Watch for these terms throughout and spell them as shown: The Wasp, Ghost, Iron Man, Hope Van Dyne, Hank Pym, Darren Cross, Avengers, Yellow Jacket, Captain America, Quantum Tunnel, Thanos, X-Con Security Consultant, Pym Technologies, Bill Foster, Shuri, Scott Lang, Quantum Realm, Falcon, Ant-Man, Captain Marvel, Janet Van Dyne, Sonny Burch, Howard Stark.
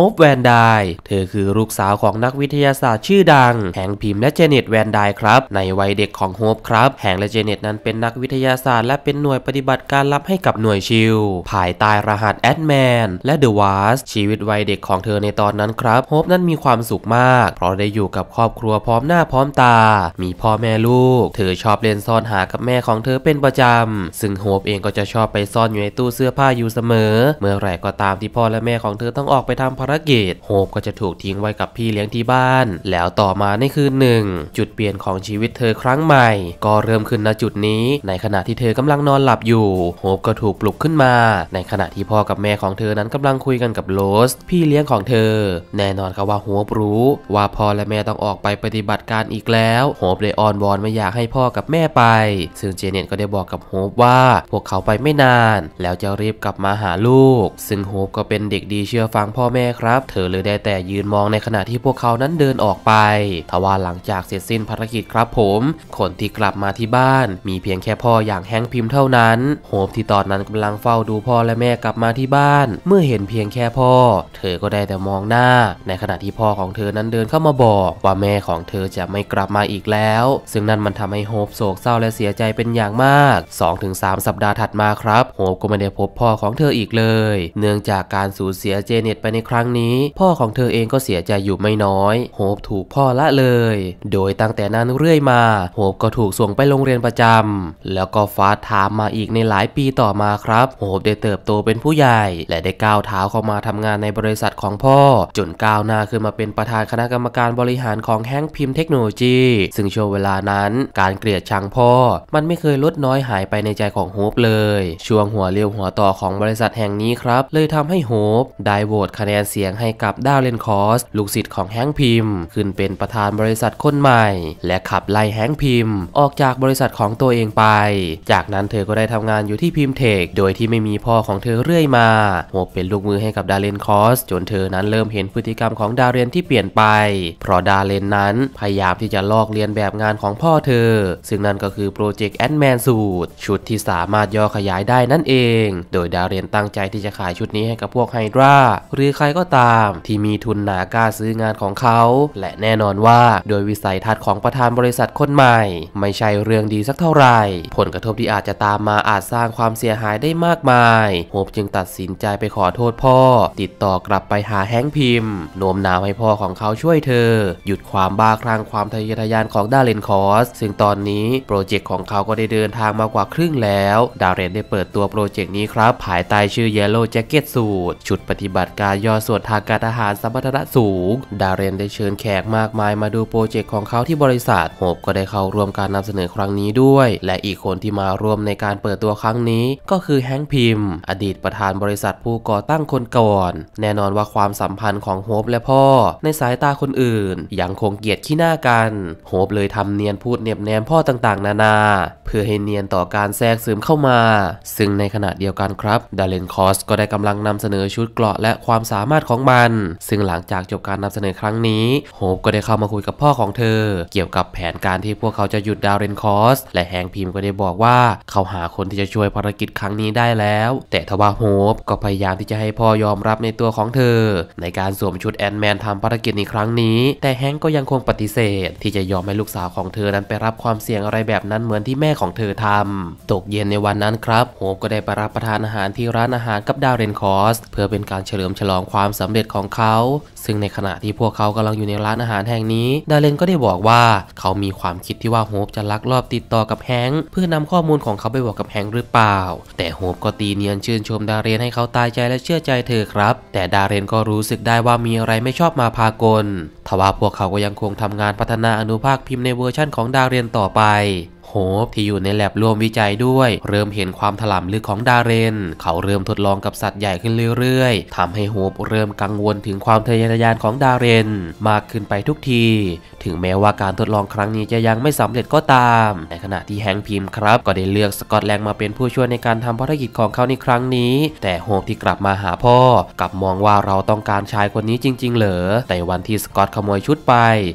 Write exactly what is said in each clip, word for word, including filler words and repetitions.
Hope Van Dyne เธอคือลูกสาวของนักวิทยาศาสตร์ชื่อดังแฮงค์พิมและเจเน็ตแวนไดน์ครับในวัยเด็กของโฮปครับแฮงค์และเจเน็ตนั้นเป็นนักวิทยาศาสตร์และเป็นหน่วยปฏิบัติการลับให้กับหน่วยชิลภายใต้รหัสแอดแมนและเดอะวาสชีวิตวัยเด็กของเธอในตอนนั้นครับโฮปนั้นมีความสุขมากเพราะได้อยู่กับครอบครัวพร้อมหน้าพร้อมตามีพ่อแม่ลูกเธอชอบเล่นซ่อนหากับแม่ของเธอเป็นประจำซึ่งโฮปเองก็จะชอบไปซ่อนอยู่ในตู้เสื้อผ้าอยู่เสมอเมื่อไหร่ก็ตามที่พ่อและแม่ของเธอต้องออกไปทำภารกิจโฮปก็จะถูกทิ้งไว้กับพี่เลี้ยงที่บ้านแล้วต่อมาในคืนหนึ่งจุดเปลี่ยนของชีวิตเธอครั้งใหม่ก็เริ่มขึ้นณจุดนี้ในขณะที่เธอกำลังนอนหลับอยู่โฮปก็ถูกปลุกขึ้นมาในขณะที่พ่อกับแม่ของเธอนั้นกำลังคุยกันกับโรสพี่เลี้ยงของเธอแน่นอนครับว่าโฮปรู้ว่าพ่อและแม่ต้องออกไปปฏิบัติการอีกแล้วโฮปเลยอ้อนวอนไม่อยากให้พ่อกับแม่ไปซึ่งเจเน็ตก็ได้บอกกับโฮปว่าพวกเขาไปไม่นานแล้วจะรีบกลับมาหาลูกซึ่งโฮปก็เป็นเด็กดีเชื่อฟังพ่อแม่ครับเธอเลยได้แต่ยืนมองในขณะที่พวกเขานั้นเดินออกไปทว่าหลังจากเสร็จสิ้นภารกิจครับผมคนที่กลับมาที่บ้านมีเพียงแค่พ่ออย่างแฮงค์พิมเท่านั้นโฮปที่ตอนนั้นกำลังเฝ้าดูพ่อและแม่กลับมาที่บ้านเมื่อเห็นเพียงแค่พ่อเธอก็ได้แต่มองหน้าในขณะที่พ่อของเธอนั้นเดินเข้ามาบอกว่าแม่ของเธอจะไม่กลับมาอีกแล้วซึ่งนั่นมันทำให้โฮปโศกเศร้าและเสียใจเป็นอย่างมาก สองถึงสาม สัปดาห์ถัดมาครับโฮปก็ไม่ได้พบพ่อของเธออีกเลยเนื่องจากการสูญเสียเจเน็ตไปในครั้งนี้พ่อของเธอเองก็เสียใจอยู่ไม่น้อยโฮปถูกพ่อละเลยโดยตั้งแต่นั้นเรื่อยมาโฮปก็ถูกส่งไปโรงเรียนประจำแล้วก็ฟาสต์ไทม์มาอีกในหลายปีต่อมาครับโฮปได้เติบโตเป็นผู้ใหญ่และได้ก้าวเท้าเข้ามาทำงานในบริษัทของพ่อจนก้าวหน้าขึ้นมาเป็นประธานคณะกรรมการบริหารของแฮงค์พิมเทคโนโลยีซึ่งช่วงเวลานั้นการเกลียดชังพ่อมันไม่เคยลดน้อยหายไปในใจของโฮปเลยช่วงหัวเลี้ยวหัวต่อของบริษัทแห่งนี้ครับเลยทำให้โฮปได้โหวตคะแนนเสียงให้กับดาวเลนคอสลูกศิษย์ของแฮงค์พิมขึ้นเป็นประธานบริษัทคนใหม่และขับไล่แฮงค์พิมออกจากบริษัทของตัวเองไปจากนั้นเธอก็ได้ทำงานอยู่ที่พิมเทคโดยที่ไม่มีพ่อของเธอเรื่อยมาโฮปเป็นลูกมือให้กับดาเรนคอสจนเธอนั้นเริ่มเห็นพฤติกรรมของดาเรนที่เปลี่ยนไปเพราะดาเรนนั้นพยายามที่จะลอกเลียนแบบงานของพ่อเธอซึ่งนั่นก็คือโปรเจกต์แอนด์แมนสูตรชุดที่สามารถย่อขยายได้นั่นเองโดยดาเรนตั้งใจที่จะขายชุดนี้ให้กับพวกไฮดราหรือใครก็ตามที่มีทุนหนากล้าซื้องานของเขาและแน่นอนว่าโดยวิสัยทัศน์ของประธานบริษัทคนใหม่ไม่ใช่เรื่องดีสักเท่าไหร่ผลกระทบที่อาจจะตามมาอาจสร้างความเสียหายได้มากมายโฮปจึงตัดสินใจไปขอโทษพ่อติดต่อกลับไปหาแฮงค์พิมโน้มน้าวให้พ่อของเขาช่วยเธอหยุดความบ้าคลั่งความทะเยอทะยานของดาเรนคอสซึ่งตอนนี้โปรเจกต์ของเขาก็ได้เดินทางมากว่าครึ่งแล้วดาเรนได้เปิดตัวโปรเจกต์นี้ครับภายใต้ชื่อ Yellow Jacket สูตรชุดปฏิบัติการย่อส่วนทางการทหารสัมพันธนะสูงดาเรนได้เชิญแขกมากมายมาดูโปรเจกต์ของเขาที่บริษัทโฮปก็ได้เข้าร่วมการนำเสนอครั้งนี้ด้วยและอีกคนที่มาร่วมในการเปิดตัวครั้งนี้ก็คือแฮงค์พิมอดีตประธานบริษัทผู้ก่อตั้งคนก่อนแน่นอนว่าความสัมพันธ์ของโฮปและพ่อในสายตาคนอื่นยังคงเกลียดขี้หน้ากันโฮปเลยทำเนียนพูดเน็บแนมพ่อต่างๆนานาเพื่อให้เนียนต่อการแทรกซึมเข้ามาซึ่งในขณะเดียวกันครับดาเรนคอสก็ได้กำลังนำเสนอชุดเกราะและความสามารถของมันซึ่งหลังจากจบการนำเสนอครั้งนี้โฮปก็ได้เข้ามาคุยกับพ่อของเธอเกี่ยวกับแผนการที่พวกเขาจะหยุดดาเรนคอสและแฮงค์พิมก็ได้บอกว่าเขาหาคนที่จะช่วยภารกิจครั้งนี้ได้แล้วแต่ทว่าโฮปก็พยายามที่จะให้พ่อยอมรับในตัวของเธอในการสวมชุดแอนด์แมนทำภารกิจในครั้งนี้แต่แฮงก์ก็ยังคงปฏิเสธที่จะยอมให้ลูกสาวของเธอนั้นไปรับความเสี่ยงอะไรแบบนั้นเหมือนที่แม่ของเธอทำตกเย็นในวันนั้นครับโฮปก็ได้ไปรับประทานอาหารที่ร้านอาหารกับดาเรนคอสเพื่อเป็นการเฉลิมฉลองความสำเร็จของเขาซึ่งในขณะที่พวกเขากำลังอยู่ในร้านอาหารแห่งนี้ดาเรนก็ได้บอกว่าเขามีความคิดที่ว่าโฮปจะลักลอบติดต่อกับแฮงก์เพื่อนำข้อมูลของเขาไปบอกกับแฮงก์หรือเปล่าแต่โฮปก็ตีเนียนชื่นชมดาเรนให้เขาตายใจและเชื่อใจเธอครับแต่ดาเรนก็รู้สึกได้ว่ามีอะไรไม่ชอบมาพากลทว่าพวกเขาก็ยังคงทำงานพัฒนาอนุภาคพิมพ์ในเวอร์ชั่นของดาเรนต่อไปโฮปที่อยู่ในแลบร่วมวิจัยด้วยเริ่มเห็นความถลำลึกของดาเรนเขาเริ่มทดลองกับสัตว์ใหญ่ขึ้นเรื่อยๆทำให้โฮปเริ่มกังวลถึงความทะเยอทะยานของดาเรนมากขึ้นไปทุกทีถึงแม้ว่าการทดลองครั้งนี้จะยังไม่สำเร็จก็ตามในขณะที่แฮงค์พิมครับก็ได้เลือกสกอตแลนด์มาเป็นผู้ช่วยในการทำภารกิจของเขาในครั้งนี้แต่โฮปที่กลับมาหาพ่อกลับมองว่าเราต้องการชายคนนี้จริงๆเหรอแต่วันที่สกอตขโมยชุดไป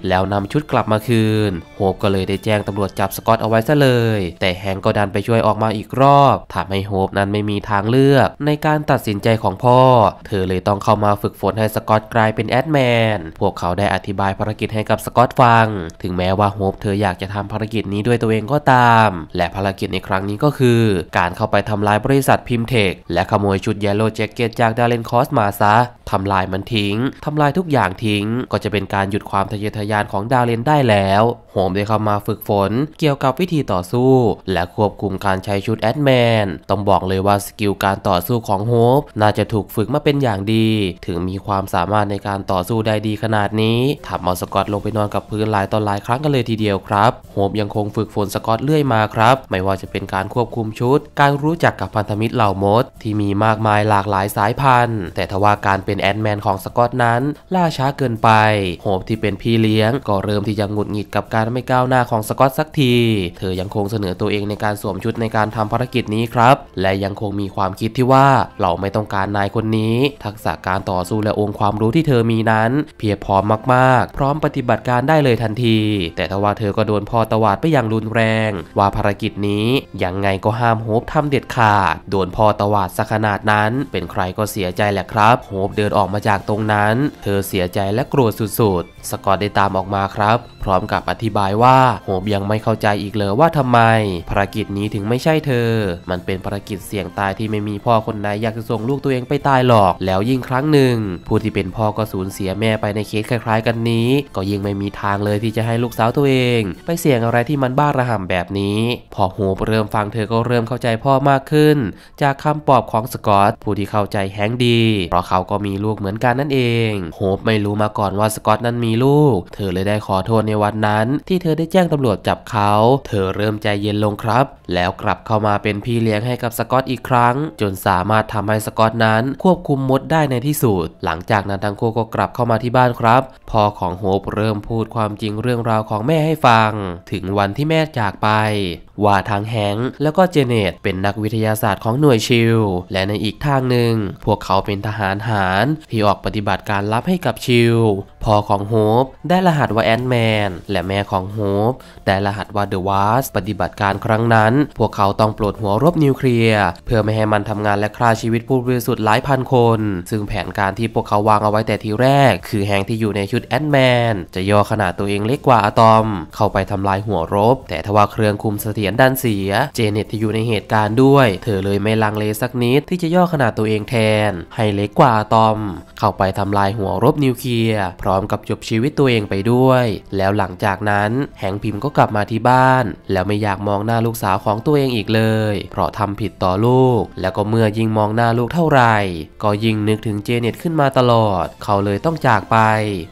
แล้วนำชุดกลับมาคืนโฮปก็เลยได้แจ้งตำรวจจับสกอตเอาไว้ ะเลยแต่แฮงก์ก็ดันไปช่วยออกมาอีกรอบทำให้โฮปนั้นไม่มีทางเลือกในการตัดสินใจของพ่อเธอเลยต้องเข้ามาฝึกฝนให้สกอตกลายเป็นแอดแมนพวกเขาได้อธิบายภารกิจให้กับสกอตฟังถึงแม้ว่าโฮปเธออยากจะทำภารกิจนี้ด้วยตัวเองก็ตามและภารกิจในครั้งนี้ก็คือการเข้าไปทำลายบริษัทพิมเทคและขโมยชุด Yellow Jacket จากดาเลนคอสมาซะทำลายมันทิ้งทำลายทุกอย่างทิ้งก็จะเป็นการหยุดความทะเยอทะยานของดาเลนได้แล้วโฮมได้เข้ามาฝึกฝนเกี่ยวกับวิธีต่อสู้และควบคุมการใช้ชุดแอดแมนต้องบอกเลยว่าสกิลการต่อสู้ของโฮปน่าจะถูกฝึกมาเป็นอย่างดีถึงมีความสามารถในการต่อสู้ได้ดีขนาดนี้ทำเอาสกอตลงไปนอนกับพื้นหลายต่อหลายครั้งกันเลยทีเดียวครับโฮปยังคงฝึกฝนสกอตเรื่อยมาครับไม่ว่าจะเป็นการควบคุมชุดการรู้จักกับพันธมิตรเหล่ามดที่มีมากมายหลากหลายสายพันธุ์แต่ทว่าการเป็นแอดแมนของสกอตนั้นล่าช้าเกินไปโฮปที่เป็นพี่เลี้ยงก็เริ่มที่จะหงุดหงิดกับการไม่ก้าวหน้าของสกอตสักทีเธอยังคงเสนอตัวเองในการสวมชุดในการทำภารกิจนี้ครับและยังคงมีความคิดที่ว่าเราไม่ต้องการนายคนนี้ทักษะการต่อสู้และองค์ความรู้ที่เธอมีนั้นเพียบพร้อมมากๆพร้อมปฏิบัติการได้เลยทันทีแต่ทว่าเธอก็โดนพ่อตวาดไปอย่างรุนแรงว่าภารกิจนี้ยังไงก็ห้ามโฮปทำเด็ดขาดโดนพ่อตวาดซะขนาดนั้นเป็นใครก็เสียใจแหละครับโฮปเดินออกมาจากตรงนั้นเธอเสียใจและโกรธสุดๆสกอตได้ตามออกมาครับพร้อมกับอธิบายว่าโฮปยังไม่เข้าใจอีกเลยว่าทำไมภารกิจนี้ถึงไม่ใช่เธอมันเป็นภารกิจเสี่ยงตายที่ไม่มีพ่อคนไหนอยากจะส่งลูกตัวเองไปตายหรอกแล้วยิ่งครั้งหนึ่งผู้ที่เป็นพ่อก็สูญเสียแม่ไปในเคสคล้ายๆกันนี้ก็ยิ่งไม่มีทางเลยที่จะให้ลูกสาวตัวเองไปเสี่ยงอะไรที่มันบ้าระห่ำแบบนี้พอโฮปเริ่มฟังเธอก็เริ่มเข้าใจพ่อมากขึ้นจากคำปลอบของสกอตผู้ที่เข้าใจแฮงก์ดีเพราะเขาก็มีลูกเหมือนกันนั่นเองโฮปไม่รู้มาก่อนว่าสกอตนั้นมีลูกเธอเลยได้ขอโทษในวันนั้นที่เธอได้แจ้งตำรวจจับเขาเธอเริ่มใจเย็นลงครับแล้วกลับเข้ามาเป็นพี่เลี้ยงให้กับสกอตอีกครั้งจนสามารถทำให้สกอตนั้นควบคุมมดได้ในที่สุดหลังจากนั้นทั้งคู่ก็กลับเข้ามาที่บ้านครับพ่อของโฮปเริ่มพูดความจริงเรื่องราวของแม่ให้ฟังถึงวันที่แม่จากไปว่าทางแฮงก์แล้วก็เจเนตเป็นนักวิทยาศาสตร์ของหน่วยชิลและในอีกทางหนึ่งพวกเขาเป็นทหารหารที่ออกปฏิบัติการลับให้กับชิลพ่อของโฮปได้รหัสว่าแอนด์แมนและแม่ของโฮปได้รหัสว่าเดอะวาสปฏิบัติการครั้งนั้นพวกเขาต้องปลดหัวรบนิวเคลียร์เพื่อไม่ให้มันทำงานและฆ่าชีวิตผู้บริสุทธิ์หลายพันคนซึ่งแผนการที่พวกเขาวางเอาไว้แต่ทีแรกคือแฮงก์ที่อยู่ในชุดแอนด์แมนจะย่อขนาดตัวเองเล็กกว่าอะตอมเข้าไปทำลายหัวรบแต่ทว่าเครื่องคุมเสถียรดันเสียเจเน็ตที่อยู่ในเหตุการณ์ด้วยเธอเลยไม่ลังเลสักนิดที่จะย่อขนาดตัวเองแทนให้เล็กกว่าอะตอมเข้าไปทำลายหัวรบนิวเคลียร์พร้อมกับจบชีวิตตัวเองไปด้วยแล้วหลังจากนั้นแฮงก์พิมก็กลับมาที่บ้านแล้วไม่อยากมองหน้าลูกสาวของตัวเองอีกเลยเพราะทำผิดต่อลูกแล้วก็เมื่อยิ่งมองหน้าลูกเท่าไหร่ก็ยิ่งนึกถึงเจเน็ตขึ้นมาตลอดเขาเลยต้องจากไป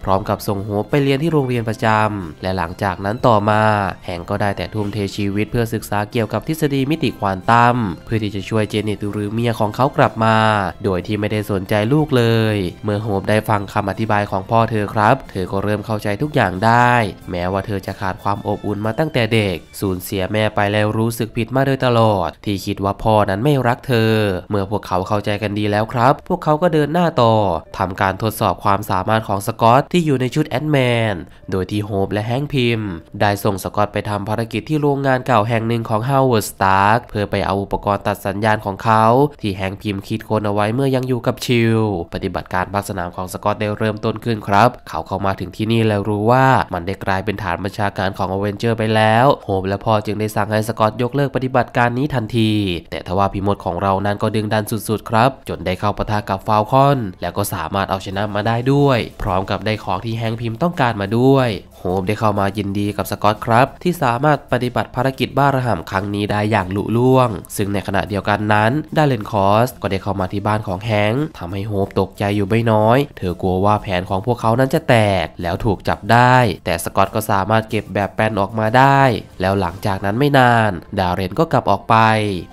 พร้อมกับส่งโฮปไปเรียนที่โรงเรียนประจำและหลังจากนั้นต่อมาแฮงก์ก็ได้แต่ทุ่มเทชีวิตเพื่อศึกษาเกี่ยวกับทฤษฎีมิติควอนตัมเพื่อที่จะช่วยเจเน็ตหรือเมียของเขากลับมาโดยที่ไม่ได้สนใจลูกเลยเมื่อโฮปได้ฟังคำอธิบายของพ่อเธอครับเธอก็เริ่มเข้าใจทุกอย่างได้แม้ว่าเธอจะขาดความอบอุ่นมาตั้งแต่เด็กสูญเสียแม่ไปแล้วรู้สึกผิดมาโดยตลอดที่คิดว่าพ่อนั้นไม่รักเธอเมื่อพวกเขาเข้าใจกันดีแล้วครับพวกเขาก็เดินหน้าต่อทำการทดสอบความสามารถของสกอตที่อยู่ในชุดแอนด์แมนโดยที่โฮปและแฮงก์พิมได้ส่งสกอตไปทำภารกิจที่โรงงานเก่าแห่งหนึ่งของฮาวเวิร์ด สตาร์กเพื่อไปเอาอุปกรณ์ตัดสัญญาณของเขาที่แฮงก์พิมคิดค้นเอาไว้เมื่อยังอยู่กับชิลปฏิบัติการภาคสนามของสกอตได้เริ่มต้นขึ้นครับเขาเข้ามาถึงที่นี่แล้วรู้ว่ามันได้กลายเป็นฐานบัญชาการของอเวนเจอร์ไปแล้วโฮปและพ่อจึงได้สั่งให้สกอตยกเลิกปฏิบัติการนี้ทันทีแต่ทว่าพี่มดของเรานั้นก็ดึงดันสุดๆครับจนได้เข้าปะทะกับฟาวคอนแล้วก็สามารถเอาชนะมาได้ด้วยพร้อมกับได้ของที่แฮงก์พิมต้องการมาด้วยโฮปได้เข้ามายินดีกับสกอตครับที่สามารถปฏิบัติภารกิจบ้าระห่ำครั้งนี้ได้อย่างลุล่วงซึ่งในขณะเดียวกันนั้นดาเลนคอสก็ได้เข้ามาที่บ้านของแฮงก์ทำให้โฮปตกใจอยู่ไม่น้อยเธอกลัวว่าแผนของพวกเขานั้นจะแตกแล้วถูกจับได้แต่สกอตก็สามารถเก็บแบบแปลนออกมาได้แล้วหลังจากนั้นไม่นานดาเรนก็กลับออกไป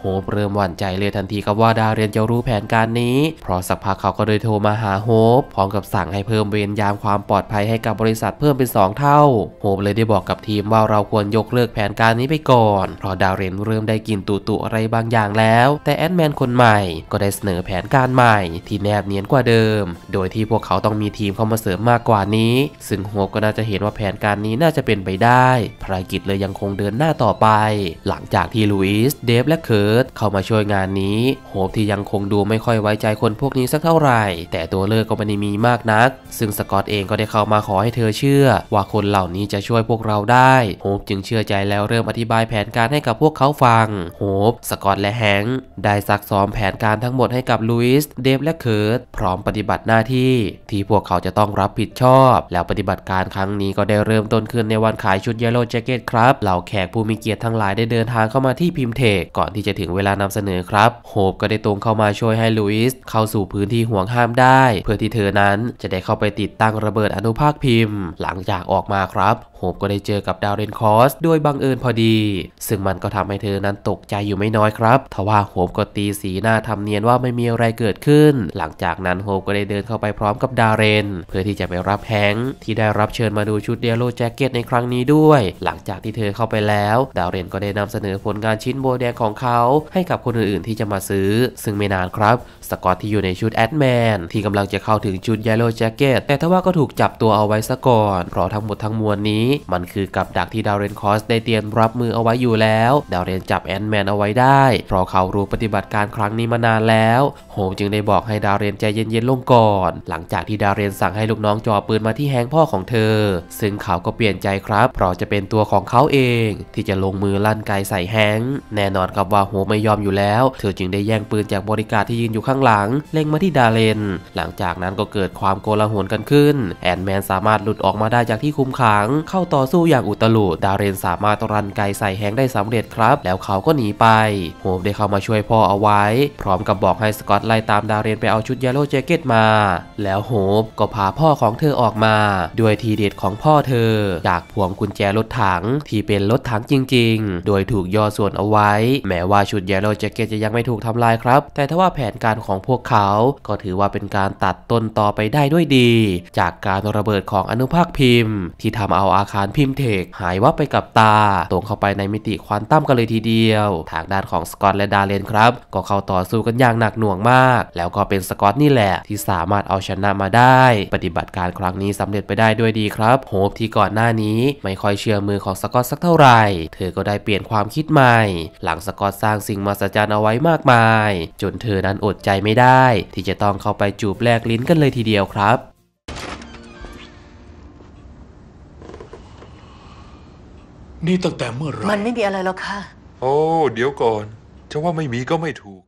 โฮปเริ่มหวั่นใจเลยทันทีกับว่าดาเรนจะรู้แผนการนี้เพราะสักพักเขาก็เลยโทรมาหาโฮปพร้อมกับสั่งให้เพิ่มเวรยามความปลอดภัยให้กับบริษัทเพิ่มเป็นสองเท่าโฮปเลยได้บอกกับทีมว่าเราควรยกเลิกแผนการนี้ไปก่อน ก่อนเพราะดาวเรนเริ่มได้กลิ่นตุ่ๆอะไรบางอย่างแล้วแต่แอนด์แมนคนใหม่ก็ได้เสนอแผนการใหม่ที่แนบเนียนกว่าเดิมโดยที่พวกเขาต้องมีทีมเข้ามาเสริมมากกว่านี้ซึ่งโฮปก็น่าจะเห็นว่าแผนการนี้น่าจะเป็นไปได้ภารกิจเลยยังคงเดินหน้าต่อไปหลังจากที่ลุยส์เดฟและเคิร์ตเข้ามาช่วยงานนี้โฮปที่ยังคงดูไม่ค่อยไว้ใจคนพวกนี้สักเท่าไหร่แต่ตัวเลือกก็ไม่ได้มีมากนักซึ่งสกอตเองก็ได้เข้ามาขอให้เธอเชื่อว่าคนเหล่านี้จะช่วยพวกเราได้โฮปจึงเชื่อใจแล้วเริ่มอธิบายแผนการให้กับพวกเขาฟังโฮปสกอตและแฮงค์ได้ซักซ้อมแผนการทั้งหมดให้กับลุยส์เดฟและเคิร์ตพร้อมปฏิบัติหน้าที่ที่พวกเขาจะต้องรับผิดชอบแล้วปฏิบัติการครั้งนี้ก็ได้เริ่มต้นขึ้นในวันขายชุด Yellow Jacket ครับเหล่าแขกผู้มีเกียรติทั้งหลายได้เดินทางเข้ามาที่พิมเทคก่อนที่จะถึงเวลานำเสนอครับโฮปก็ได้ตรงเข้ามาช่วยให้ลุยส์เข้าสู่พื้นที่ห่วงห้ามได้เพื่อที่เธอนั้นจะได้เข้าไปติดตั้งระเบิดอนุภาคพิมพ์หลังจากออกมาครับโฮปก็ได้เจอกับดาวเรนคอสโดยบังเอิญพอดีซึ่งมันก็ทำให้เธอนั้นตกใจอยู่ไม่น้อยครับทว่าโฮปก็ตีสีหน้าทำเนียนว่าไม่มีอะไรเกิดขึ้นหลังจากนั้นโฮปก็ได้เดินเข้าไปพร้อมกับดาวเรนเพื่อที่จะไปรับแฮงค์ที่ได้รับเชิญมาดูชุด Yellow Jacket ในครั้งนี้ด้วยหลังจากที่เธอเข้าไปแล้วดาวเรนก็ได้นำเสนอผลงานชิ้นโบแดงของเขาให้กับคนอื่นๆที่จะมาซื้อซึ่งไม่นานครับสกอตที่อยู่ในชุดแอดแมนที่กำลังจะเข้าถึงชุด Yellow Jacket แต่ทว่าก็ถูกจับตัวเอาไว้ซะก่อนเพราะทั้งหมดทั้งมวลนี้มันคือกับดักที่ดาวเรนคอสได้เตรียมรับมือเอาไว้อยู่แล้วดาวเรนจับแอนด์แมนเอาไว้ได้เพราะเขารู้ปฏิบัติการครั้งนี้มานานแล้วโฮปจึงได้บอกให้ดาวเรนใจเย็นๆลงก่อนหลังจากที่ดาวเรนสั่งให้ลูกน้องจ่อปืนมาที่แฮงค์พ่อของเธอซึ่งเขาก็เปลี่ยนใจครับเพราะจะเป็นตัวของเขาเองที่จะลงมือลั่นไกใส่แฮงค์แน่นอนครับว่าโฮปไม่ยอมอยู่แล้วเธอจึงได้แย่งปืนจากบริการที่ยืนอยู่ข้างหลังเล็งมาที่ดาวเรนหลังจากนั้นก็เกิดความโกลาหลกันขึ้นแอนด์แมนสามารถหลุดออกมาได้จากที่คุมขังเข้าต่อสู้อย่างอุตลุดาเรนสามารถรันไกใส่แฮงค์ได้สำเร็จครับแล้วเขาก็หนีไปโฮปได้เข้ามาช่วยพ่อเอาไว้พร้อมกับบอกให้สกอตไล่ตามดาเรนไปเอาชุด Yellow Jacket มาแล้วโฮปก็พาพ่อของเธอออกมาด้วยทีเด็ดของพ่อเธอจากพวงกุญแจรถถังที่เป็นรถถังจริงๆโดยถูกย่อส่วนเอาไว้แม้ว่าชุด Yellow Jacket จะยังไม่ถูกทำลายครับแต่ทว่าแผนการของพวกเขาก็ถือว่าเป็นการตัดต้นต่อไปได้ด้วยดีจากการระเบิดของอนุภาคพิมพ์ที่ทำเอาอาคารพิมเทคหายวับไปกับตาตรงเข้าไปในมิติควอนตัมกันเลยทีเดียวทางด้านของสกอตและดาเรนครับก็เข้าต่อสู้กันอย่างหนักหน่วงมากแล้วก็เป็นสกอตนี่แหละที่สามารถเอาชนะมาได้ปฏิบัติการครั้งนี้สำเร็จไปได้ด้วยดีครับโฮปที่ก่อนหน้านี้ไม่ค่อยเชื่อมือของสกอตสักเท่าไหร่เธอก็ได้เปลี่ยนความคิดใหม่หลังสกอตสร้างสิ่งมหัศจรรย์เอาไว้มากมายจนเธอนั้นอดใจไม่ได้ที่จะต้องเข้าไปจูบแลกลิ้นกันเลยทีเดียวครับนี่ตั้งแต่เมื่อไรมันไม่มีอะไรหรอกค่ะโอ้เดี๋ยวก่อนจะว่าไม่มีก็ไม่ถูก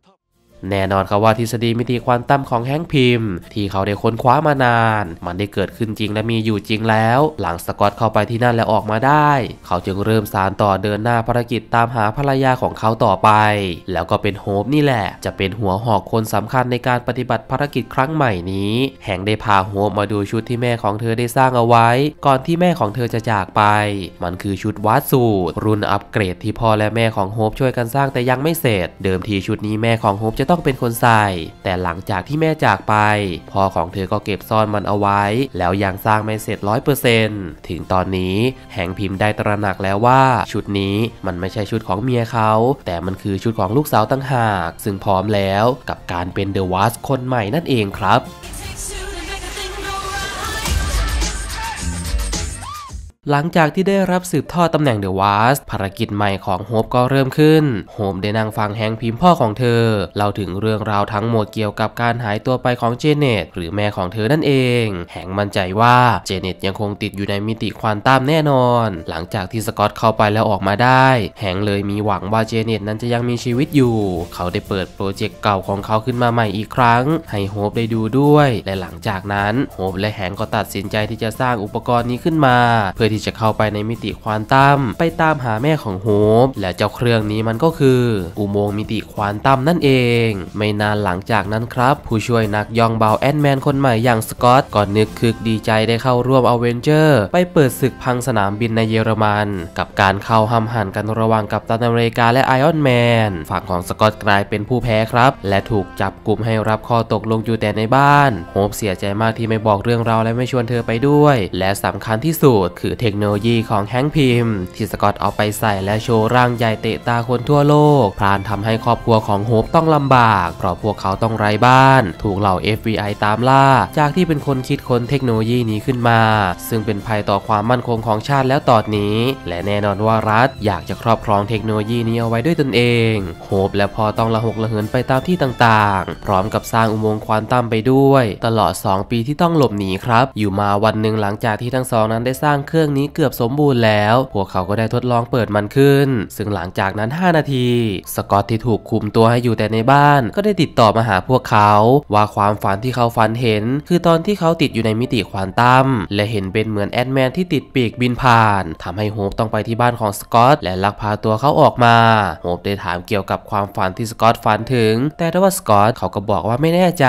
แน่นอนครับว่าทฤษฎีมิติควอนตัมของแฮงค์พิมที่เขาได้ค้นคว้ามานานมันได้เกิดขึ้นจริงและมีอยู่จริงแล้วหลังสกอตเข้าไปที่นั่นและออกมาได้เขาจึงเริ่มสานต่อเดินหน้าภารกิจตามหาภรรยาของเขาต่อไปแล้วก็เป็นโฮปนี่แหละจะเป็นหัวหอกคนสำคัญในการปฏิบัติภารกิจครั้งใหม่นี้แฮงค์ได้พาโฮปมาดูชุดที่แม่ของเธอได้สร้างเอาไว้ก่อนที่แม่ของเธอจะจากไปมันคือชุดวาดสูตรรุ่นอัปเกรดที่พ่อและแม่ของโฮปช่วยกันสร้างแต่ยังไม่เสร็จเดิมทีชุดนี้แม่ของโฮปจะต้องเป็นคนใส่แต่หลังจากที่แม่จากไปพ่อของเธอก็เก็บซ่อนมันเอาไว้แล้วยังสร้างไม่เสร็จ ร้อยเปอร์เซ็นต์ ถึงตอนนี้แฮงค์พิมได้ตระหนักแล้วว่าชุดนี้มันไม่ใช่ชุดของเมียเขาแต่มันคือชุดของลูกสาวตั้งหากซึ่งพร้อมแล้วกับการเป็นเดอะวาสคนใหม่นั่นเองครับหลังจากที่ได้รับสืบทอดตำแหน่งเดอะวาสภารกิจใหม่ของโฮปก็เริ่มขึ้นโฮปได้นั่งฟังแฮงค์พิมพ่อของเธอเล่าถึงเรื่องราวทั้งหมดเกี่ยวกับการหายตัวไปของเจเน็ตหรือแม่ของเธอนั่นเองแฮงค์มั่นใจว่าเจเน็ตยังคงติดอยู่ในมิติควอนตัมแน่นอนหลังจากที่สกอตเข้าไปแล้วออกมาได้แฮงค์เลยมีหวังว่าเจเน็ตนั้นจะยังมีชีวิตอยู่เขาได้เปิดโปรเจกต์เก่าของเขาขึ้นมาใหม่อีกครั้งให้โฮปได้ดูด้วยและหลังจากนั้นโฮปและแฮงค์ก็ตัดสินใจที่จะสร้างอุปกรณ์นี้ขึ้นมาเพื่อที่จะเข้าไปในมิติควอนตัมไปตามหาแม่ของโฮปและเจ้าเครื่องนี้มันก็คืออุโมงค์มิติควอนตัมนั่นเองไม่นานหลังจากนั้นครับผู้ช่วยนักย่องเบาแอนด์แมนคนใหม่อย่างสกอตก่อนนึกคึกดีใจได้เข้าร่วมอเวนเจอร์ไปเปิดศึกพังสนามบินในเยอรมันกับการเข้าห้ำหั่นกันระหว่างกัปตันอเมริกาและไอออนแมนฝั่งของสกอตกลายเป็นผู้แพ้ครับและถูกจับกลุ่มให้รับข้อตกลงอยู่แต่ในบ้านโฮปเสียใจมากที่ไม่บอกเรื่องราวและไม่ชวนเธอไปด้วยและสำคัญที่สุดคือ เทคโนโลยีของแฮงค์พิมที่สกอตเอาไปใส่และโชว์ร่างใหญ่เตะตาคนทั่วโลกพลานทำให้ครอบครัวของโฮปต้องลำบากเพราะพวกเขาต้องไร้บ้านถูกเหล่า เอฟ บี ไอ ตามล่าจากที่เป็นคนคิดค้นเทคโนโลยีนี้ขึ้นมาซึ่งเป็นภัยต่อความมั่นคงของชาติแล้วตอนนี้และแน่นอนว่ารัฐอยากจะครอบครองเทคโนโลยีนี้เอาไว้ด้วยตนเองโฮปและพอต้องละหกละเหินไปตามที่ต่างๆพร้อมกับสร้างอุโมงค์ควอนตัมไปด้วยตลอดสองปีที่ต้องหลบหนีครับอยู่มาวันหนึ่งหลังจากที่ทั้งสองนั้นได้สร้างเครื่องนี้เกือบสมบูรณ์แล้วพวกเขาก็ได้ทดลองเปิดมันขึ้นซึ่งหลังจากนั้นห้านาทีสกอตที่ถูกคุมตัวให้อยู่แต่ในบ้านก็ได้ติดต่อมาหาพวกเขาว่าความฝันที่เขาฝันเห็นคือตอนที่เขาติดอยู่ในมิติควอนตัมและเห็นเป็นเหมือนแอดแมนที่ติดปีกบินผ่านทำให้โฮปต้องไปที่บ้านของสกอตและลักพาตัวเขาออกมาโฮปได้ถามเกี่ยวกับความฝันที่สกอตฝันถึงแต่ว่าสกอตเขาก็บอกว่าไม่แน่ใจ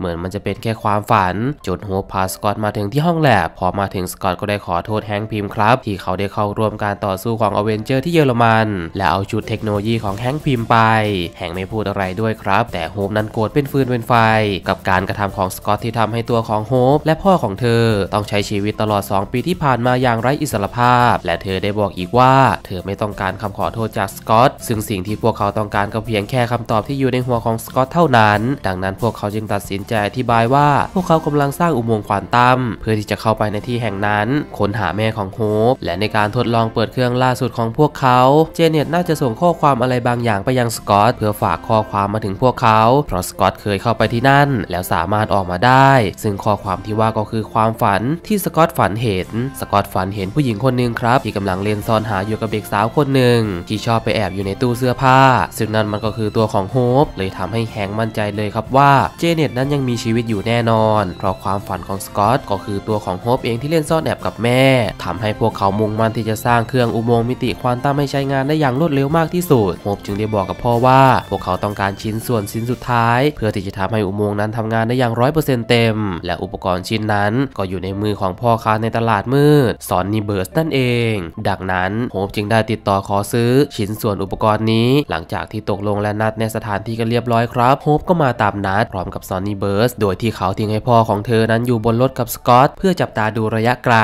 เหมือนมันจะเป็นแค่ความฝันจนโฮปพาสกอตมาถึงที่ห้องแลบพอมาถึงสกอตก็ได้ขอโทษแฮงค์พิมครับที่เขาได้เข้าร่วมการต่อสู้ของอเวนเจอร์ที่เยอรมันและเอาชุดเทคโนโลยีของแฮงค์พิมไปแฮงค์ไม่พูดอะไรด้วยครับแต่โฮปนั้นโกรธเป็นฟืนเป็นไฟกับการกระทำของสกอตที่ทำให้ตัวของโฮปและพ่อของเธอต้องใช้ชีวิตตลอดสองปีที่ผ่านมาอย่างไร้อิสรภาพและเธอได้บอกอีกว่าเธอไม่ต้องการคำขอโทษจากสกอตซึ่งสิ่งที่พวกเขาต้องการก็เพียงแค่คำตอบที่อยู่ในหัวของสกอตเท่านั้นดังนั้นพวกเขาจึงตัดสินใจอธิบายว่าพวกเขากำลังสร้างอุโมงค์ควอนตัมเพื่อที่จะเข้าไปในที่แห่งนั้นค้นหาแม่ของโฮปและในการทดลองเปิดเครื่องล่าสุดของพวกเขาเจเน็ตน่าจะส่งข้อความอะไรบางอย่างไปยังสกอตเพื่อฝากข้อความมาถึงพวกเขาเพราะสกอตเคยเข้าไปที่นั่นแล้วสามารถออกมาได้ซึ่งข้อความที่ว่าก็คือความฝันที่สกอตฝันเห็นสกอตฝันเห็นผู้หญิงคนหนึ่งครับที่กำลังเล่นซ่อนหาอยู่กับเด็กสาวคนหนึ่งที่ชอบไปแอบอยู่ในตู้เสื้อผ้าซึ่งนั่นมันก็คือตัวของโฮปเลยทำให้แฮงค์มั่นใจเลยครับว่าเจเน็ตนั้นยังมีชีวิตอยู่แน่นอนเพราะความฝันของสกอตก็คือตัวของโฮปเองที่เล่นซ่อนแอบกับแม่ทำให้พวกเขามุ่งมั่นที่จะสร้างเครื่องอุโมงค์มิติควอนตัมให้ใช้งานได้อย่างรวดเร็วมากที่สุดโฮปจึงได้บอกกับพ่อว่าพวกเขาต้องการชิ้นส่วนชิ้นสุดท้ายเพื่อที่จะทำให้อุโมงค์นั้นทำงานได้อย่างร้อยเปอร์เซ็นต์เต็มและอุปกรณ์ชิ้นนั้นก็อยู่ในมือของพ่อค้าในตลาดมืดซอนนี่เบิร์สนั่นเองดังนั้นโฮปจึงได้ติดต่อขอซื้อชิ้นส่วนอุปกรณ์นี้หลังจากที่ตกลงและนัดในสถานที่กันเรียบร้อยครับโฮปก็มาตามนัดพร้อมกับซอนนี่เบิร์สโดยที่เขาทิ้งให้พ่อของเธอนั้นอยู่บนรถกับสกอตเพื่อจับตาดูระยะไกล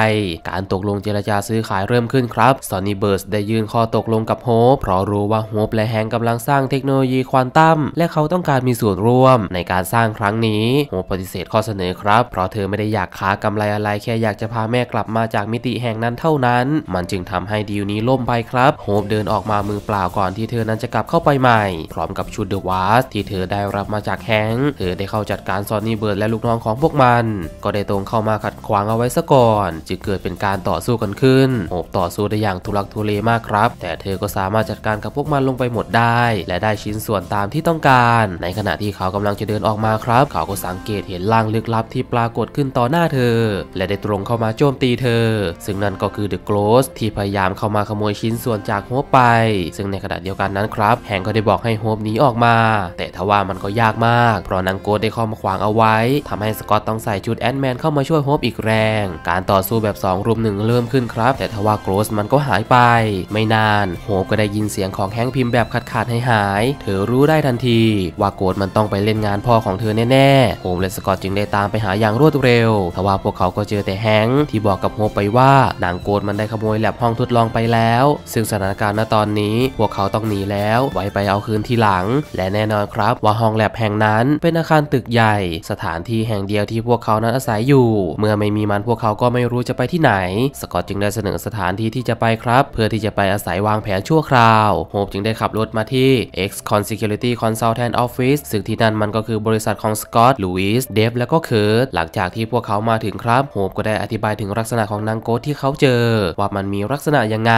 การตกลงเจรจาซื้อขายเริ่มขึ้นครับซอนนี่เบิร์สได้ยื่นข้อตกลงกับโฮปเพราะรู้ว่าโฮปและแฮงค์กำลังสร้างเทคโนโลยีควอนตัมและเขาต้องการมีส่วนร่วมในการสร้างครั้งนี้โฮปปฏิเสธข้อเสนอครับเพราะเธอไม่ได้อยากค้ากำไรอะไรแค่อยากจะพาแม่กลับมาจากมิติแห่งนั้นเท่านั้นมันจึงทำให้ดีลนี้ล่มไปครับโฮปเดินออกมามือเปล่าก่อนที่เธอนั้นจะกลับเข้าไปใหม่พร้อมกับชุดเดอะวาสที่เธอได้รับมาจากแฮงค์เธอได้เข้าจัดการซอนนี่เบิร์ดและลูกน้องของพวกมันก็ได้ตรงเข้ามาขัดขวางเอาไว้ซะก่อนจึงเกิดเป็นการต่อสู้กันขึ้นโฮปต่อสู้ได้อย่างทุลักทุเลมากครับแต่เธอก็สามารถจัดการกับพวกมันลงไปหมดได้และได้ชิ้นส่วนตามที่ต้องการในขณะที่เขากำลังจะเดินออกมาครับเขาก็สังเกตเห็นร่างลึกลับที่ปรากฏขึ้นต่อหน้าเธอและได้ตรงเข้ามาโจมตีเธอซึ่งนั่นก็คือเดอะ Ghost ที่พยายามเข้ามาขโมยชิ้นส่วนจากโฮปไปซึ่งในขณะเดียวกันนั้นครับแฮงค์ก็ได้บอกให้โฮปหนีออกมาแต่ทว่ามันก็ยากมากเพราะนางโกสได้เข้ามาขวางเอาไว้ทำให้สกอตต้องใส่ชุดแอนด์แมนเข้ามาช่วยโฮปอีกแรงการต่อสู้แบบสองรุมหนึ่งเริ่มขึ้นครับแต่ทว่าโกสมันก็หายไปไม่นานโฮปก็ได้ยินเสียงของแฮงค์พิมพ์แบบขาดขาดหายหายเธอรู้ได้ทันทีว่าโกสมันต้องไปเล่นงานพ่อของเธอแน่ๆโฮปและสกอตจึงได้ตามไปหาอย่างรวดเร็วทว่าพวกเขาก็เจอแต่แฮงค์ที่บอกกับโฮปไปว่านางโกสมันได้ขโมยแลบห้องทดลองไปแล้วซึ่งสถานการณ์ณตอนนี้พวกเขาต้องหนีแล้วไว้ไปเอาคืนทีหลังและแน่นอนครับว่าห้องแลบแห่งนั้นเป็นอาคารตึกใหญ่สถานที่แห่งเดียวที่พวกเขานั้นอาศัยอยู่เมื่อไม่มีมันพวกเขาก็ไม่รู้จะไปที่ไหนสกอตจึงได้เสนอสถานที่ที่จะไปครับเพื่อที่จะไปอาศัยวางแผนชั่วคราวโฮปจึงได้ขับรถมาที่ X-Con Security Consultant Office ซึ่งที่นั่นมันก็คือบริษัทของสกอตลูอิสเดฟและก็เคิร์ทหลังจากที่พวกเขามาถึงครับโฮปก็ได้อธิบายถึงลักษณะของนางโกสที่เขาเจอว่ามันมีลักษณะยังไง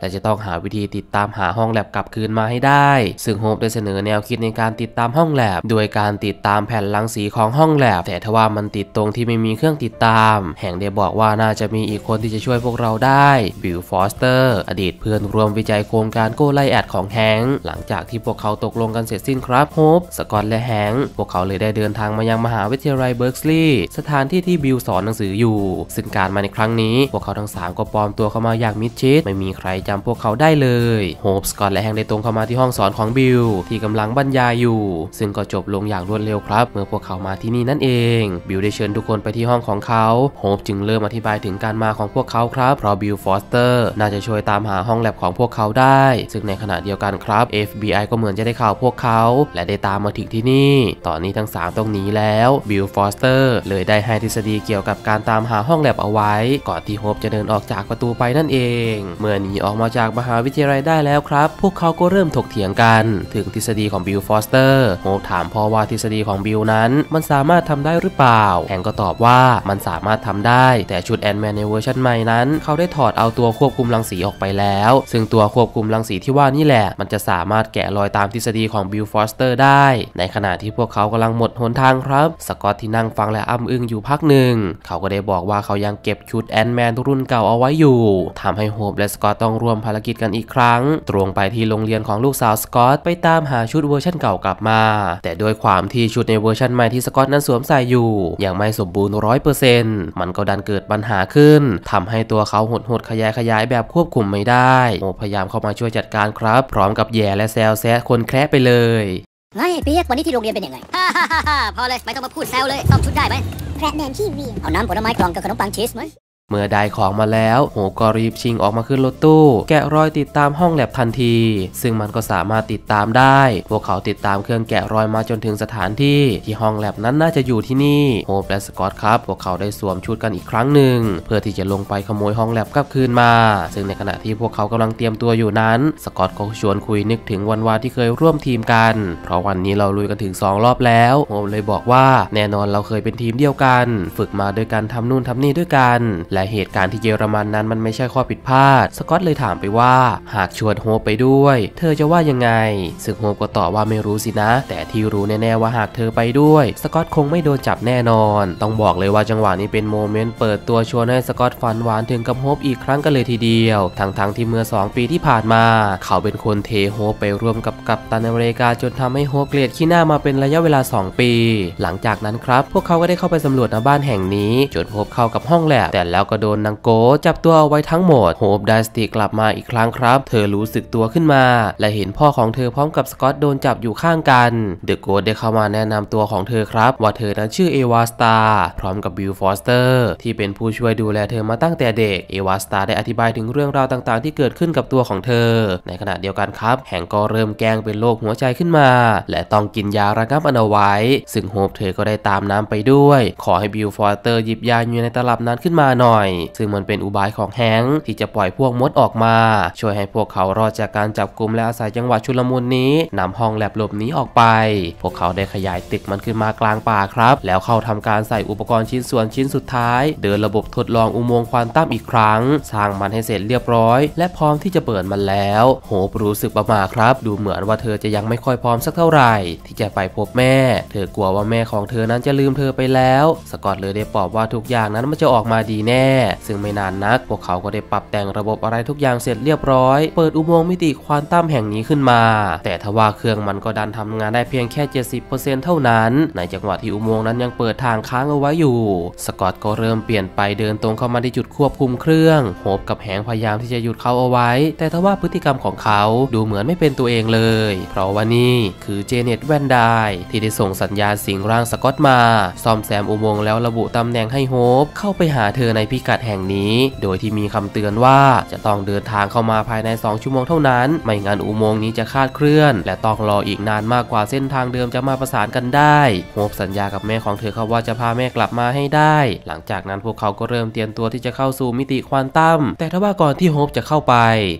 และจะต้องหาวิธีติดตามหาห้องแลบกลับคืนมาให้ได้ซึ่งโฮปได้เสนอแนวคิดในการติดตามห้องแลบโดยการติดตามแผ่นรังสีของห้องแลบแต่ทว่ามันติดตรงที่ไม่มีเครื่องติดตามแห่งได้บอกว่าน่าจะมีอีกคนที่จะช่วยพวกเราได้บิลฟอสเตอร์อดีตเพื่อนร่วมวิจัยโครงการโกไลแอดของแฮงค์หลังจากที่พวกเขาตกลงกันเสร็จสิ้นครับโฮปสกอตและแฮงค์พวกเขาเลยได้เดินทางมายังมหาวิทยาลัยเบิร์กลีย์สถานที่ที่บิลสอนหนังสืออยู่ซึ่งการมาในครั้งนี้พวกเขาทั้งสามก็ปลอมตัวเข้ามาอย่างมิดชิดไม่มีใครจำพวกเขาได้เลยโฮปสกอตและแฮงค์ได้ตรงเข้ามาที่ห้องสอนของบิลที่กำลังบรรยายอยู่ซึ่งก็จบลงอย่างรวดเร็วครับเมื่อพวกเขามาที่นี่นั่นเองบิลได้เชิญทุกคนไปที่ห้องของเขาโฮปจึงเริ่มอธิบายถึงการมาของพวก วกเขาครับเพราะบิลฟอสเตอร์น่าจะช่วยตามหาห้องแลบของพวกเขาได้ซึ่งในขณะเดียวกันครับ เอฟ บี ไอ ก็เหมือนจะได้ข่าวพวกเขาและได้ตามมาถึงที่นี่ตอนนี้ทั้งสามตรงนี้แล้วบิลฟอสเตอร์เลยได้ให้ทฤษฎีเกี่ยวกับการตามหาห้องแลบเอาไว้ก่อนที่โฮปจะเดินออกจากประตูไปนั่นเองเมื่อหนีออกมาจากมหาวิทยาลัยได้แล้วครับพวกเขาก็เริ่มถกเถียงกันถึงทฤษฎีของบิลฟอสเตอร์โฮปถามพ่อว่าทฤษฎีของบิลนั้นมันสามารถทำได้หรือเปล่าแองก็ตอบว่ามันสามารถทำได้แต่ชุดแอนด์แมนในเวอร์ชันใหม่นั้นเขาได้ถอดเอาตัวควบคุมรังสีออกไปแล้วซึ่งตัวควบคุมรังสีที่ว่านี่แหละมันจะสามารถแกะรอยตามทฤษฎีของบิลฟอสเตอร์ได้ในขณะที่พวกเขากำลังหมดหนทางครับสกอตที่นั่งฟังและอ้ำอึ้งอยู่พักหนึ่งเขาก็ได้บอกว่าเขายังเก็บชุดแอนด์แมนรุ่นเก่าเอาไว้อยู่ทำให้โฮปและสกอตต้องร่วมภารกิจกันอีกครั้งตรงไปที่โรงเรียนของลูกสาวสกอตไปตามหาชุดเวอร์ชันเก่ากลับมาแต่ด้วยความที่ชุดในเวอร์ชันใหม่ที่สกอตนั้นสวมใส่อยู่ยังไม่สมบูรณ์ ร้อยเปอร์เซ็นต์ มันก็ดันเกิดปัญหาขึ้นทำให้ตัวเขาหดหดขยายขยายแบบควบคุมไม่ได้โฮปพยายามเข้ามาช่วยจัดการครับพร้อมกับแย่และแซวแซะคนแคร์ไปเลยไงเปียกวันนี้ที่โรงเรียนเป็นยังไงฮ่าฮ่าฮ่าฮ่าพอเลยไม่ต้องมาพูดแซวเลยต้องชุดได้ไหมแคร์แนนที่วีเอาน้ำผลไม้กล่องกับขนมปังชีสไหมเมื่อได้ของมาแล้วโฮปก็รีบชิงออกมาขึ้นรถตู้แกะรอยติดตามห้องแลบทันทีซึ่งมันก็สามารถติดตามได้พวกเขาติดตามเครื่องแกะรอยมาจนถึงสถานที่ที่ห้องแลบนั้นน่าจะอยู่ที่นี่โฮปและสกอตครับพวกเขาได้สวมชุดกันอีกครั้งหนึ่งเพื่อที่จะลงไปขโมยห้องแลบกลับคืนมาซึ่งในขณะที่พวกเขากำลังเตรียมตัวอยู่นั้นสกอตก็ชวนคุยนึกถึงวันวานที่เคยร่วมทีมกันเพราะวันนี้เราลุยกันถึงสองรอบแล้วโฮปเลยบอกว่าแน่นอนเราเคยเป็นทีมเดียวกันฝึกมาด้วยกันทำนู่นทำนี่ด้วยกันและเหตุการณ์ที่เยอรมันนั้นมันไม่ใช่ข้อผิดพลาดสกอตเลยถามไปว่าหากชวนโฮปไปด้วยเธอจะว่ายังไงซึ่งโฮปก็ตอบว่าไม่รู้สินะแต่ที่รู้แน่ๆว่าหากเธอไปด้วยสกอตคงไม่โดนจับแน่นอนต้องบอกเลยว่าจังหวะนี้เป็นโมเมนต์เปิดตัวชวนให้สกอตฝันหวานถึงกับโฮปอีกครั้งกันเลยทีเดียวทั้งๆที่เมื่อสองปีที่ผ่านมาเขาเป็นคนเทโฮปไปร่วมกับกัปตันอเมริกาจนทำให้โฮปเกลียดขี้หน้ามาเป็นระยะเวลาสองปีหลังจากนั้นครับพวกเขาก็ได้เข้าไปสำรวจณบ้านแห่งนี้จนพบเข้ากับห้องแลบแต่แล้วก็โดนนางโกจับตัวเอาไว้ทั้งหมดโฮปได้สติกลับมาอีกครั้งครับเธอรู้สึกตัวขึ้นมาและเห็นพ่อของเธอพร้อมกับสกอตโดนจับอยู่ข้างกันเดอะโกสต์ได้เข้ามาแนะนำตัวของเธอครับว่าเธอนั้นชื่อเอวาสตาพร้อมกับบิลฟอสเตอร์ที่เป็นผู้ช่วยดูแลเธอมาตั้งแต่เด็กเอวาสตาได้อธิบายถึงเรื่องราวต่างๆที่เกิดขึ้นกับตัวของเธอในขณะเดียวกันครับแห่งก็เริ่มแกล้งเป็นโรคหัวใจขึ้นมาและต้องกินยาระงับมันเอาไว้ซึ่งโฮปเธอก็ได้ตามน้ำไปด้วยขอให้บิลฟอสเตอร์หยิบยาอยู่ในตลับนั้นขึ้นมาหน่อยซึ่งมันเป็นอุบายของแฮงค์ที่จะปล่อยพวกมดออกมาช่วยให้พวกเขารอดจากการจับกุมและอาศัยจังหวะชุลมุนนี้นำห้องแลบหลบหนีออกไปพวกเขาได้ขยายตึกมันขึ้นมากลางป่าครับแล้วเข้าทำการใส่อุปกรณ์ชิ้นส่วนชิ้นสุดท้ายเดินระบบทดลองอุโมงค์ควอนตัมอีกครั้งสร้างมันให้เสร็จเรียบร้อยและพร้อมที่จะเปิดมันแล้วโฮปรู้สึกประหม่าครับดูเหมือนว่าเธอจะยังไม่ค่อยพร้อมสักเท่าไหร่ที่จะไปพบแม่เธอกลัวว่าแม่ของเธอนั้นจะลืมเธอไปแล้วสกอตเลยได้ปลอบว่าทุกอย่างนั้นมันจะออกมาดีแน่ซึ่งไม่นานนักพวกเขาก็ได้ปรับแต่งระบบอะไรทุกอย่างเสร็จเรียบร้อยเปิดอุโมงค์มิติควอนตัมแห่งนี้ขึ้นมาแต่ทว่าเครื่องมันก็ดันทำงานได้เพียงแค่ เจ็ดสิบเปอร์เซ็นต์ เท่านั้นในจังหวะที่อุโมงค์นั้นยังเปิดทางค้างเอาไว้อยู่สกอตก็เริ่มเปลี่ยนไปเดินตรงเข้ามาที่จุดควบคุมเครื่องโฮปกับแฮงค์พยายามที่จะหยุดเขาเอาไว้แต่ทว่าพฤติกรรมของเขาดูเหมือนไม่เป็นตัวเองเลยเพราะว่านี่คือเจเน็ตแวนไดน์ที่ได้ส่งสัญญาณสิงร่างสกอตมาซ่อมแซมอุโมงค์แล้วระบุตำแหน่งให้โฮปเข้าไปหาเธอในพิกัดแห่งนี้โดยที่มีคำเตือนว่าจะต้องเดินทางเข้ามาภายในสองชั่วโมงเท่านั้นไม่งั้นอุโมงค์นี้จะคลาดเคลื่อนและต้องรออีกนานมากกว่าเส้นทางเดิมจะมาประสานกันได้โฮปสัญญากับแม่ของเธอครับว่าจะพาแม่กลับมาให้ได้หลังจากนั้นพวกเขาก็เริ่มเตรียมตัวที่จะเข้าสู่มิติควอนตัมแต่ทว่าก่อนที่โฮปจะเข้าไป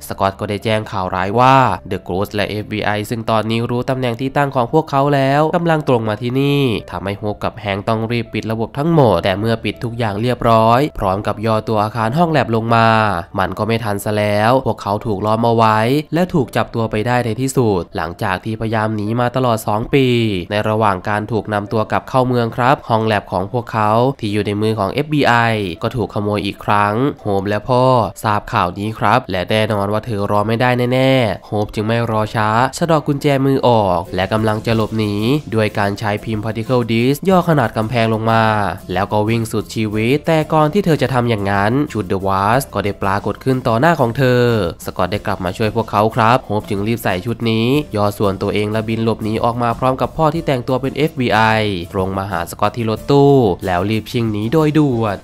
สกอตก็ได้แจ้งข่าวร้ายว่าเดอะ Ghost และ เอฟ บี ไอ ซึ่งตอนนี้รู้ตำแหน่งที่ตั้งของพวกเขาแล้วกำลังตรงมาที่นี่ทำให้โฮปกับแฮงค์ต้องรีบปิดระบบทั้งหมดแต่เมื่อปิดทุกอย่างเรียบร้อยพร้อมกับย่อตัวอาคารห้องแลบลงมามันก็ไม่ทันซะแล้วพวกเขาถูกล้อมเอาไว้และถูกจับตัวไปได้ในที่สุดหลังจากที่พยายามหนีมาตลอดสองปีในระหว่างการถูกนำตัวกลับเข้าเมืองครับห้องแลบของพวกเขาที่อยู่ในมือของ เอฟ บี ไอ ก็ถูกขโมยอีกครั้งโฮปและพ่อทราบข่าวนี้ครับและแน่นอนว่าเธอรอไม่ได้แน่ๆโฮปจึงไม่รอช้าสะดอกกุญแจมือออกและกำลังจะหลบหนีด้วยการใช้พิมพ์ particle disc ย่อขนาดกำแพงลงมาแล้วก็วิ่งสุดชีวิตแต่ก่อนที่เธอจะทำอย่างนั้นชุดเดอะวาสก็ได้ปรากฏขึ้นต่อหน้าของเธอสกอตได้กลับมาช่วยพวกเขาครับโฮปจึงรีบใส่ชุดนี้ย่อส่วนตัวเองและบินหลบหนีออกมาพร้อมกับพ่อที่แต่งตัวเป็น เอฟ บี ไอ ตรงมาหาสกอตที่รถตู้แล้วรีบชิงหนีโดยด่วน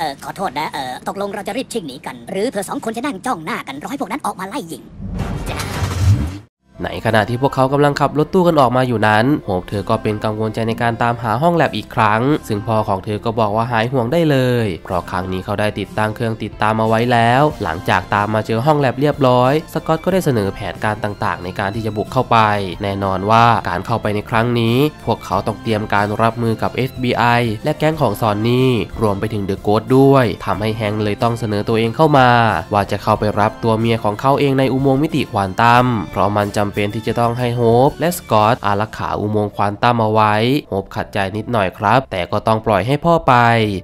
เออขอโทษนะเออตกลงเราจะรีบชิ่งหนีกันหรือเธอสองคนจะนั่งจ้องหน้ากันรอให้พวกนั้นออกมาไล่ยิงในขณะที่พวกเขากำลังขับรถตู้กันออกมาอยู่นั้นโฮปเธอก็เป็นกังวลใจในการตามหาห้องแลบอีกครั้งซึ่งพ่อของเธอก็บอกว่าหายห่วงได้เลยเพราะครั้งนี้เขาได้ติดตั้งเครื่องติดตามมาไว้แล้วหลังจากตามมาเจอห้องแลบเรียบร้อยสกอตก็ได้เสนอแผนการต่างๆในการที่จะบุกเข้าไปแน่นอนว่าการเข้าไปในครั้งนี้พวกเขาต้องเตรียมการรับมือกับ เอฟ บี ไอ และแก๊งของซอนนี่รวมไปถึงเดอะโกสต์ด้วยทำให้แฮงค์เลยต้องเสนอตัวเองเข้ามาว่าจะเข้าไปรับตัวเมียของเขาเองในอุโมงค์มิติควอนตัมเพราะมันจะเป็นที่จะต้องให้โฮปและสกอตอารักขาอุโมงค์ควอนตัมเอาไว้โฮปขัดใจนิดหน่อยครับแต่ก็ต้องปล่อยให้พ่อไป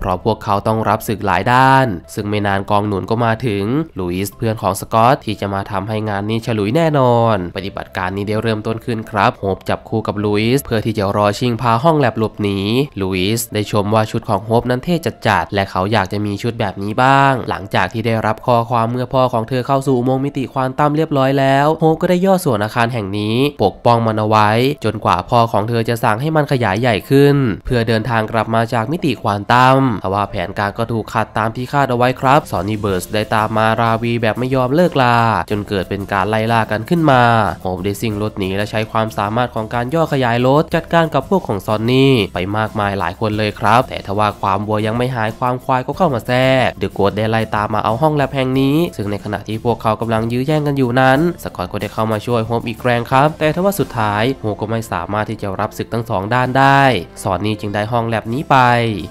เพราะพวกเขาต้องรับศึกหลายด้านซึ่งไม่นานกองหนุนก็มาถึงลุยส์เพื่อนของสกอตที่จะมาทำให้งานนี้ฉลุยแน่นอนปฏิบัติการนี้ได้เริ่มต้นขึ้นครับโฮปจับคู่กับลุยส์เพื่อที่จะรอชิงพาห้องแลบหลบหนีลุยส์ได้ชมว่าชุดของโฮปนั้นเท่จัดๆและเขาอยากจะมีชุดแบบนี้บ้างหลังจากที่ได้รับข้อความเมื่อพ่อของเธอเข้าสู่อุโมงค์มิติควอนตัมเรียบร้อยแล้วโฮปก็ได้ย่อส่วนอาคารแห่งนี้ปกป้องมันเอาไว้จนกว่าพ่อของเธอจะสั่งให้มันขยายใหญ่ขึ้นเพื่อเดินทางกลับมาจากมิติควอนตัมแต่ว่าแผนการก็ถูกขัดตามที่คาดเอาไว้ครับซอนนี่เบิร์สได้ตามมาราวีแบบไม่ยอมเลิกลาจนเกิดเป็นการไล่ล่ากันขึ้นมาโฮปได้ซิ่งรถหนีและใช้ความสามารถของการย่อขยายรถจัดการกับพวกของซอนนี่ไปมากมายหลายคนเลยครับแต่ทว่าความวัวยังไม่หายความควายก็เข้ามาแทรกเดอะโกสต์ได้ไล่ตามมาเอาห้องแลบแห่งนี้ซึ่งในขณะที่พวกเขากำลังยื้อแย่งกันอยู่นั้นสกอตก็ได้เข้ามาช่วยโฮปอีกแรงครับแต่ทว่าสุดท้ายโฮปก็ไม่สามารถที่จะรับศึกทั้งสองด้านได้ซอนนี่จึงได้ห้องแลบนี้ไป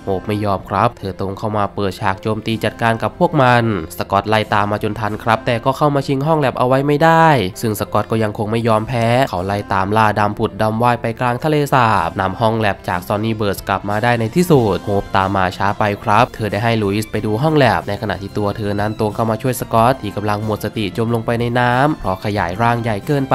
โฮปไม่ยอมครับเธอตรงเข้ามาเปิดฉากโจมตีจัดการกับพวกมันสกอตไล่ตามมาจนทันครับแต่ก็เข้ามาชิงห้องแลบเอาไว้ไม่ได้ซึ่งสกอตก็ยังคงไม่ยอมแพ้เขาไล่ตามล่าดำผุดดำว่ายไปกลางทะเลสาบนำห้องแลบจากซอนนี่เบิร์สกลับมาได้ในที่สุดโฮปตามมาช้าไปครับเธอได้ให้ลุยส์ไปดูห้องแลบในขณะที่ตัวเธอนั้นตรงเข้ามาช่วยสกอตที่กำลังหมดสติจมลงไปในน้ำเพราะขยายร่างใหญ่เกินไป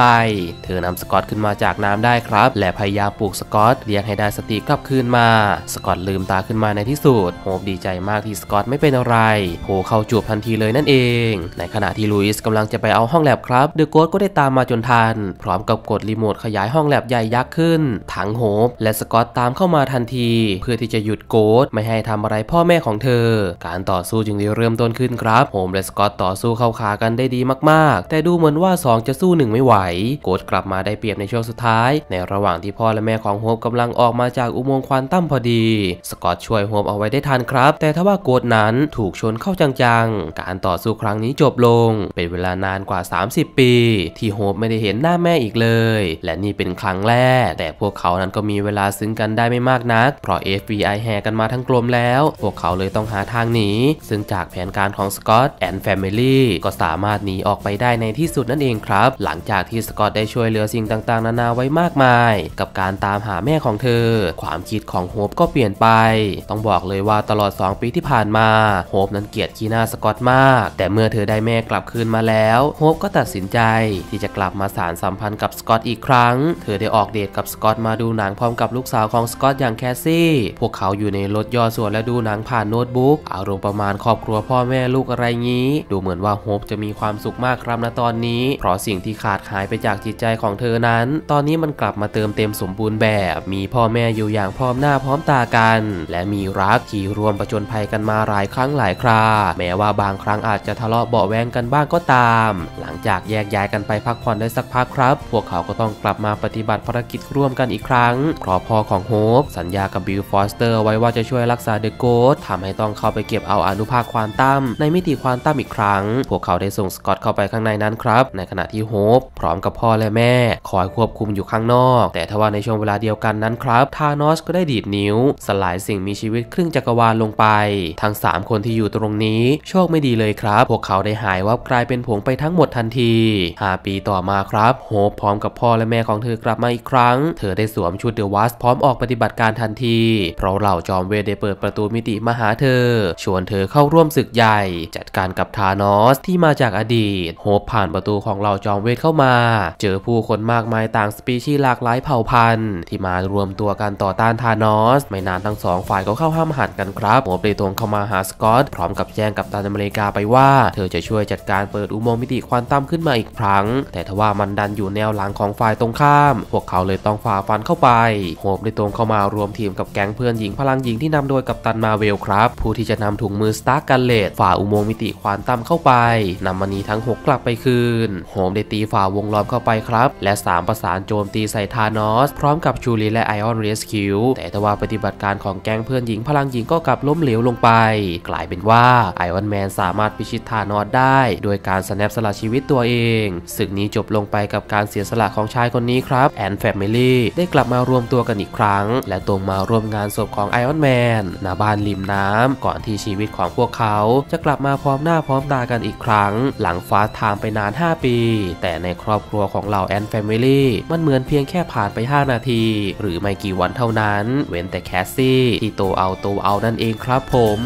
เธอนำสกอตขึ้นมาจากน้ำได้ครับและพยายามปลุกสกอตเรียกให้ได้สติกลับคืนมาสกอตลืมตาขึ้นมาในที่สุดโฮปดีใจมากที่สกอตไม่เป็นอะไรโผล่เข้าจูบทันทีเลยนั่นเองในขณะที่ลุยส์กำลังจะไปเอาห้องแลบครับเดอะโกสต์ก็ได้ตามมาจนทันพร้อมกับกดรีโมทขยายห้องแลบใหญ่ยักษ์ขึ้นทั้งโฮปและสกอตตามเข้ามาทันทีเพื่อที่จะหยุดโกสต์ไม่ให้ทำอะไรพ่อแม่ของเธอการต่อสู้จึงได้เริ่มต้นขึ้นครับโฮปและสกอตต่อสู้เข้าขากันได้ดีมากๆแต่ดูเหมือนว่าสองจะสู้หนึ่งไม่ไหวโกสต์กลับมาได้เปรียบในช่วงสุดท้ายในระหว่างที่พ่อและแม่ของโฮปกำลังออกมาจากอุโมงค์ควอนตัมพอดีสกอตช่วยโฮปเอาไว้ได้ทันครับแต่ทว่าโกสต์นั้นถูกชนเข้าจังๆการต่อสู้ครั้งนี้จบลงเป็นเวลานานกว่าสามสิบปีที่โฮปไม่ได้เห็นหน้าแม่อีกเลยและนี่เป็นครั้งแรกแต่พวกเขานั้นก็มีเวลาซึ้งกันได้ไม่มากนักเพราะ เอฟ บี ไอ แห่กันมาทั้งกลมแล้วพวกเขาเลยต้องหาทางหนีซึ่งจากแผนการของสกอตแอนด์แฟมิลี่ก็สามารถหนีออกไปได้ในที่สุดนั่นเองครับหลังจากที่สกอตได้ช่วยเหลือสิ่งต่างๆนานาไว้มากมายกับการตามหาแม่ของเธอความคิดของโฮปก็เปลี่ยนไปต้องบอกเลยว่าตลอดสองปีที่ผ่านมาโฮปนั้นเกลียดขี้หน้าสกอตมากแต่เมื่อเธอได้แม่กลับคืนมาแล้วโฮปก็ตัดสินใจที่จะกลับมาสานสัมพันธ์กับสกอตอีกครั้งเธอได้ออกเดทกับสกอตมาดูหนังพร้อมกับลูกสาวของสกอตอย่างแคสซี่พวกเขาอยู่ในรถย่อส่วนและดูหนังผ่านโน้ตบุ๊กอารมณ์ประมาณครอบครัวพ่อแม่ลูกอะไรงี้ดูเหมือนว่าโฮปจะมีความสุขมากครับณตอนนี้เพราะสิ่งที่ขาดหายไปจากจิตใจของเธอนั้นตอนนี้มันกลับมาเติมเต็มสมบูรณ์แบบมีพ่อแม่อยู่อย่างพร้อมหน้าพร้อมตากันและมีรักที่ร่วมประจนภัยกันมาหลายครั้งหลายคราแม้ว่าบางครั้งอาจจะทะเลาะเบาะแว้งกันบ้างก็ตามหลังจากแยกย้ายกันไปพักผ่อนได้สักพักครับพวกเขาก็ต้องกลับมาปฏิบัติภารกิจร่วมกันอีกครั้งครอบครัวของโฮปสัญญากับบิลฟอสเตอร์ไว้ว่าจะช่วยรักษาเดอะโกสต์ทำให้ต้องเข้าไปเก็บเอาอนุภาคควอนตัมในมิติควอนตัมอีกครั้งพวกเขาได้ส่งสกอตเข้าไปข้างในนั้นครับในขณะที่โฮปพร้อมกับพ่อและแม่คอยควบคุมอยู่ข้างนอกแต่ทว่าในช่วงเวลาเดียวกันนั้นครับธานอสก็ได้ดีดนิ้วสลายสิ่งมีชีวิตครึ่งจักรวาลลงไปทั้งสามคนที่อยู่ตรงนี้โชคไม่ดีเลยครับพวกเขาได้หายวับกลายเป็นผงไปทั้งหมดทันทีห้าปีต่อมาครับโฮปพร้อมกับพ่อและแม่ของเธอกลับมาอีกครั้งเธอได้สวมชุดเดอะวัสพร้อมออกปฏิบัติการทันทีเพราะเหล่าจอมเวทได้เปิดประตูมิติมาหาเธอชวนเธอเข้าร่วมศึกใหญ่จัดการกับธานอสที่มาจากอดีตโฮปผ่านประตูของเหล่าจอมเวทเข้ามา เจอผู้คนมากมายต่างสปีชีส์หลากหลายเผ่าพันธุ์ที่มารวมตัวกันต่อต้านธานอสไม่นานทั้งสองฝ่ายก็เข้าห้ามหันกันครับหัวเปโตรงเข้ามาหาสกอตพร้อมกับแจ้งกัปตันอเมริกาไปว่าเธอจะช่วยจัดการเปิดอุโมงค์มิติควอนตัมขึ้นมาอีกครั้งแต่ทว่ามันดันอยู่แนวหลังของฝ่ายตรงข้ามพวกเขาเลยต้องฝ่าฟันเข้าไปโฮปได้ตรงเข้ามารวมทีมกับแก๊งเพื่อนหญิงพลังหญิงที่นำโดยกัปตันมาเวลครับผู้ที่จะนำถุงมือสตาร์การเลตฝ่าอุโมงค์มิติควอนตัมเข้าไปนำมณีทั้งหกกลับไปคืนโฮปได้ตีฝ่าวงล้อมเข้าไปครับและสามประสานโจมตีใส่ธานอสพร้อมกับชูรีและไอออนเรสคิวแต่ทว่าปฏิบัติการของแก๊งเพื่อนหญิงพลังหญิงก็กลับล้มเหลวลงไปกลายเป็นว่าไอออนแมนสามารถพิชิตธานอสได้โดยการสแนปสละชีวิตตัวเองศึกนี้จบลงไปกับการเสียสละของชายคนนี้ครับแอนด์แฟมิลี่ได้กลับมารวมตัวกันอีกครั้งและตรงมาร่วมงานศพของไอออนแมนณบ้านริมน้ำก่อนที่ชีวิตของพวกเขาจะกลับมาพร้อมหน้าพร้อมตากันอีกครั้งหลังฟาสต์ไทม์ไปนานห้าปีแต่ในครอบครัวของเหล่าแอนด์แฟมิลี่มันเหมือนเพียงแค่ผ่านไปห้านาทีหรือไม่กี่วันเท่านั้นเว้นแต่แคสซี่ที่โตเอาโตเอานั่นเองครับผม